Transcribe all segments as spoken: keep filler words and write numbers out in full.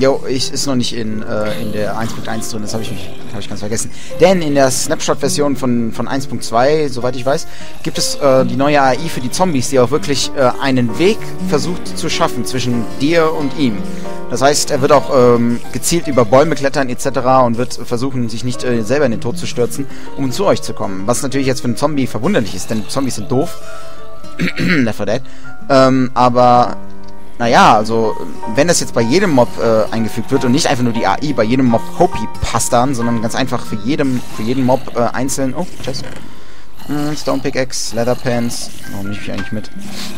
Jo, ich ist noch nicht in, äh, in der eins Punkt eins drin, das habe ich, hab ich ganz vergessen. Denn in der Snapshot-Version von, von eins Punkt zwei, soweit ich weiß, gibt es äh, die neue A I für die Zombies, die auch wirklich äh, einen Weg versucht zu schaffen zwischen dir und ihm. Das heißt, er wird auch ähm, gezielt über Bäume klettern et cetera und wird versuchen, sich nicht äh, selber in den Tod zu stürzen, um zu euch zu kommen. Was natürlich jetzt für einen Zombie verwunderlich ist, denn Zombies sind doof. Never dead. Ähm, aber... Naja, also, wenn das jetzt bei jedem Mob äh, eingefügt wird und nicht einfach nur die A I bei jedem Mob Copy-Pastern, sondern ganz einfach für jedem, für jeden Mob äh, einzeln... Oh, tschüss. Mm, Stone Pickaxe, Leather Pants... Warum nehme ich mich eigentlich mit?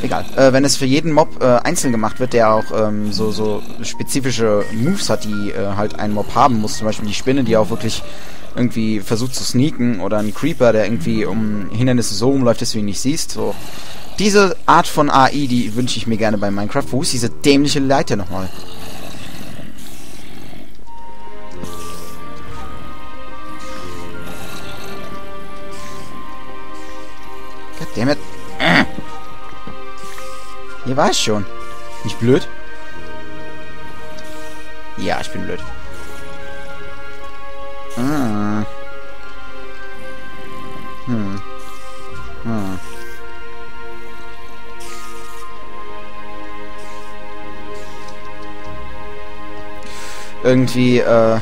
Egal. Äh, wenn es für jeden Mob äh, einzeln gemacht wird, der auch ähm, so, so spezifische Moves hat, die äh, halt ein Mob haben muss, zum Beispiel die Spinne, die auch wirklich irgendwie versucht zu sneaken, oder ein Creeper, der irgendwie um Hindernisse so rumläuft, dass du ihn nicht siehst, so... Diese Art von A I, die wünsche ich mir gerne bei Minecraft. Wo ist diese dämliche Leiter nochmal? Goddammit. Hier war ich schon. Bin ich blöd? Ja, ich bin blöd. Ah. Hm. Hm. Irgendwie, äh...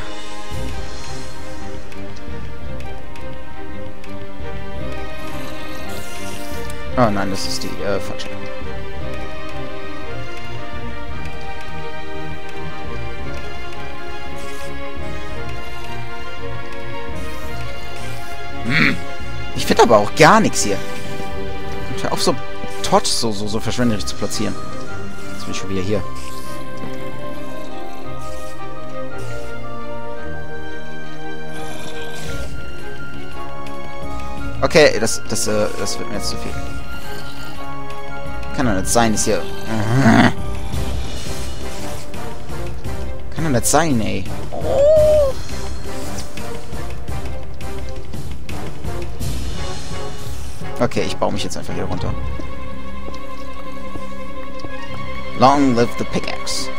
Oh nein, das ist die, äh, falsche. Hm. Ich finde aber auch gar nichts hier. Und hör auf, so Tod so, so, so verschwenderisch zu platzieren. Jetzt bin ich schon wieder hier. Okay, das, das, äh, das wird mir jetzt zu viel. Kann doch nicht sein, ist hier... Kann doch nicht sein, ey. Okay, ich baue mich jetzt einfach hier runter. Long live the pickaxe.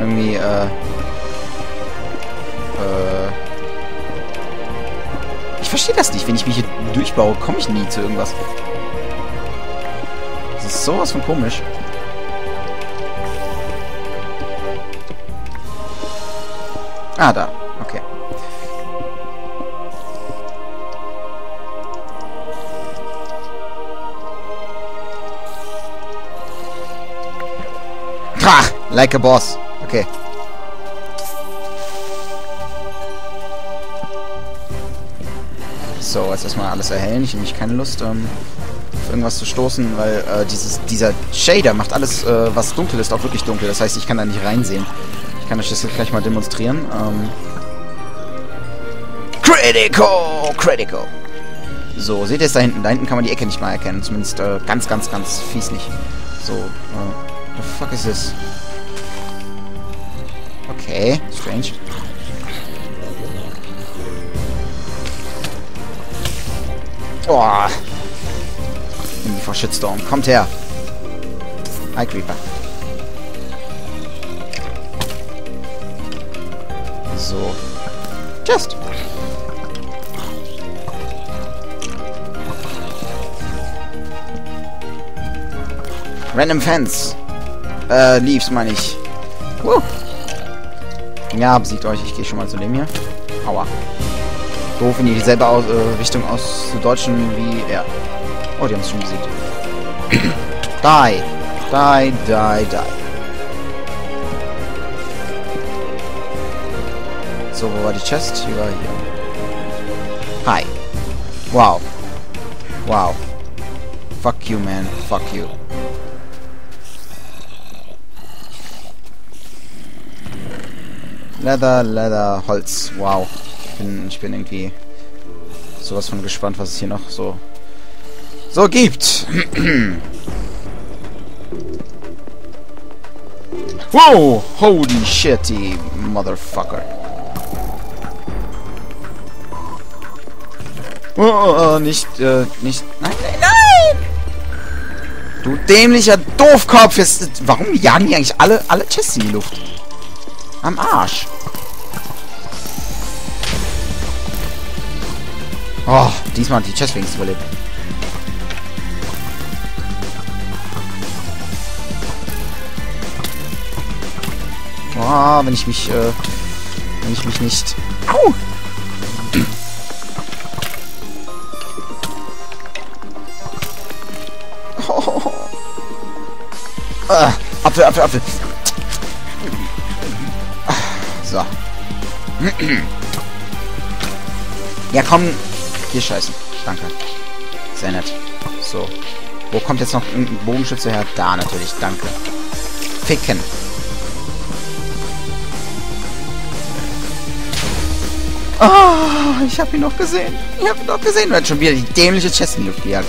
Irgendwie, äh, äh, ich verstehe das nicht. Wenn ich mich hier durchbaue, komme ich nie zu irgendwas. Das ist sowas von komisch. Ah, da. Okay. Ach, like a boss. Okay. So, jetzt erstmal alles erhellen. Ich habe nämlich keine Lust, ähm, auf irgendwas zu stoßen, weil äh, dieses, dieser Shader macht alles, äh, was dunkel ist, auch wirklich dunkel. Das heißt, ich kann da nicht reinsehen. Ich kann euch das jetzt gleich mal demonstrieren. Ähm. Critical! Critical! So, seht ihr es da hinten? Da hinten kann man die Ecke nicht mal erkennen. Zumindest äh, ganz, ganz, ganz fies nicht. So, äh, what the fuck is this? Okay, strange. Oh. Nimm mich vor Shitstorm. Kommt her. Hi, Creeper. So. Just. Random Fans. Äh, Leaves meine ich. Woo. Ja, besiegt euch. Ich gehe schon mal zu dem hier. Aua. Doof, in dieselbe aus, äh, Richtung aus zu deutschen wie er. Oh, die haben es schon besiegt. Die. Die, die, die. So, wo war die Chest? Hier war hier. Hi. Wow. Wow. Fuck you, man. Fuck you. Leather, Leather, Holz. Wow. Ich bin, ich bin irgendwie sowas von gespannt, was es hier noch so so gibt. Wow! Holy shit, die Motherfucker. Oh, oh, oh, nicht, äh, nicht. Nein, nein, nein! Du dämlicher Doofkopf! Jetzt, warum jagen die eigentlich alle, alle Chests in die Luft? Am Arsch. Oh, diesmal hat die Chest wenigstens überlebt. Oh, wenn ich mich, äh, wenn ich mich nicht... Au! Oh. Ah, Apfel, Apfel, Apfel. Ah, so. Ja, komm. Hier scheißen. Danke. Sehr nett. So. Wo kommt jetzt noch irgendein Bogenschütze her? Da natürlich. Danke. Ficken. Oh, ich hab ihn noch gesehen. Ich hab ihn noch gesehen. Du hast schon wieder die dämliche Chest in die Luft gejagt.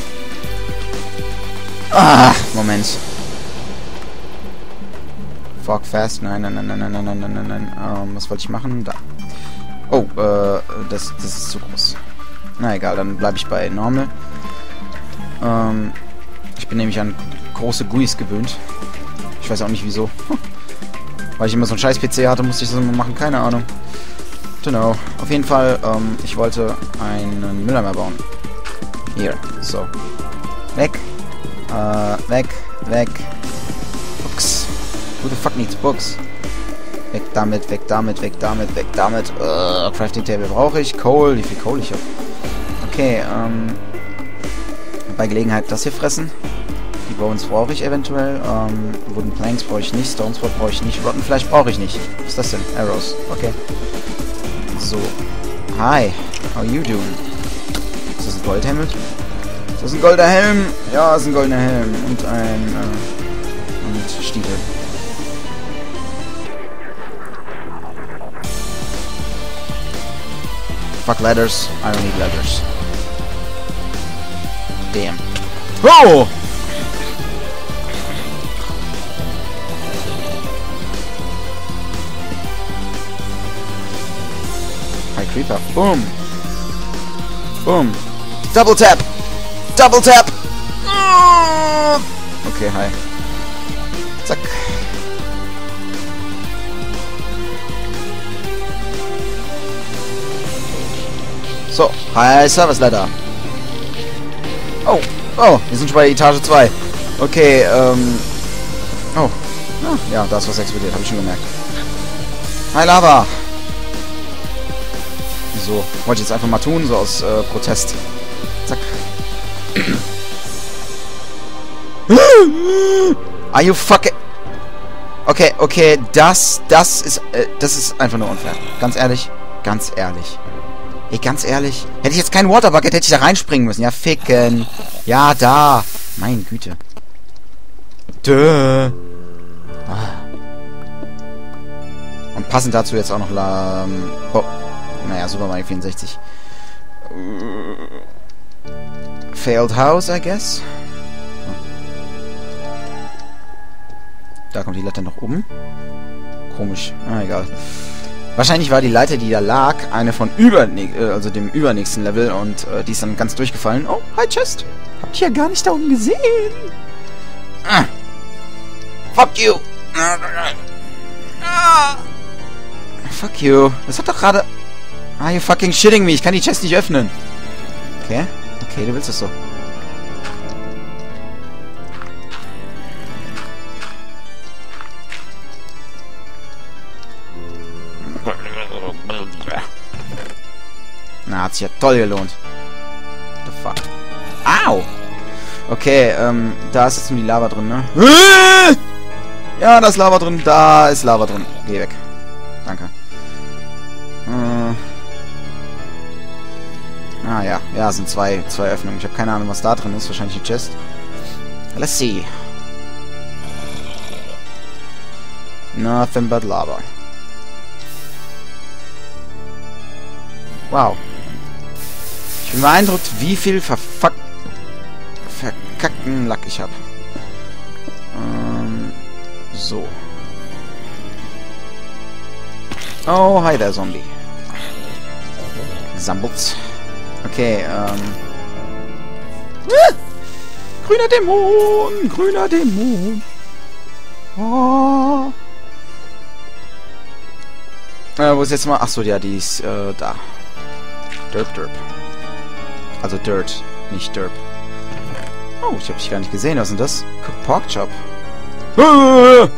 Ah, Moment. Fuck fast. Nein, nein, nein, nein, nein, nein, nein, nein, nein. Ähm, was wollte ich machen? Da. Oh, äh, das, das ist zu groß. Na egal, dann bleibe ich bei Normal. Ähm, ich bin nämlich an große G U Is gewöhnt. Ich weiß auch nicht wieso. Hm. Weil ich immer so einen scheiß P C hatte, musste ich das immer machen. Keine Ahnung. Genau. Auf jeden Fall, ähm, ich wollte einen Mülleimer bauen. Hier, so. Weg. Uh, weg, weg. Books. Who the fuck needs books? Weg damit, weg damit, weg damit, weg damit. Uh, Crafting Table brauche ich. Coal, wie viel Coal ich habe. Okay, ähm. Bei Gelegenheit das hier fressen. Die Bones brauche ich eventuell. Ähm, Wooden Planks brauche ich nicht. Stones brauche ich nicht. Rotten Fleisch brauche ich nicht. Was ist das denn? Arrows. Okay. So. Hi. How you doing? Ist das ein Goldhelm? Das ist ein goldener Helm. Ja, das ist ein goldener Helm. Und ein... Äh, und Stiefel. Fuck ladders. I don't need ladders. Damn. Oh! Hi, Creeper. Boom. Boom. Double tap. Double tap! Okay, hi. Zack. So, hi, Service Ladder. Oh, oh, wir sind schon bei Etage zwei. Okay, ähm... Oh. Ah, ja, da ist was explodiert, habe ich schon gemerkt. Hi, Lava! So, wollte ich jetzt einfach mal tun, so aus äh, Protest. Zack. Are you fucking... Okay, okay, das, das ist, äh, das ist einfach nur unfair. Ganz ehrlich, ganz ehrlich. Ey, ganz ehrlich. Hätte ich jetzt keinen Waterbucket, hätte ich da reinspringen müssen. Ja, ficken. Ja, da. Meine Güte. Dö. Ah. Und passend dazu jetzt auch noch la... Oh. Naja, Super Mario vierundsechzig. Failed house, I guess. Da kommt die Leiter noch oben. Komisch. Ah, egal. Wahrscheinlich war die Leiter, die da lag, eine von über, also dem übernächsten Level und äh, die ist dann ganz durchgefallen. Oh, hi, Chest. Habt ihr ja gar nicht da oben gesehen. Ah. Fuck you. Ah. Fuck you. Das hat doch gerade... Ah, you fucking shitting me. Ich kann die Chest nicht öffnen. Okay. Okay, du willst es so. Na, hat sich ja toll gelohnt. What the fuck? Au! Okay, ähm, da ist jetzt nur die Lava drin, ne? Ja, da ist Lava drin, da ist Lava drin. Geh weg. Danke. Ah ja, ja, sind zwei, zwei Öffnungen. Ich habe keine Ahnung, was da drin ist. Wahrscheinlich eine Chest. Let's see. Nothing but lava. Wow. Ich bin beeindruckt, wie viel verfuck... verkackten Lack ich habe. Ähm, so. Oh, hi there, Zombie. Sambutz. Okay, ähm... Ah! Grüner Dämon! Grüner Dämon! Oh. Äh, wo ist jetzt mal... Achso, ja, die ist äh, da. Derp, derp. Also Dirt, nicht Derp. Oh, ich hab dich gar nicht gesehen. Was ist denn das? Porkchop. Ah!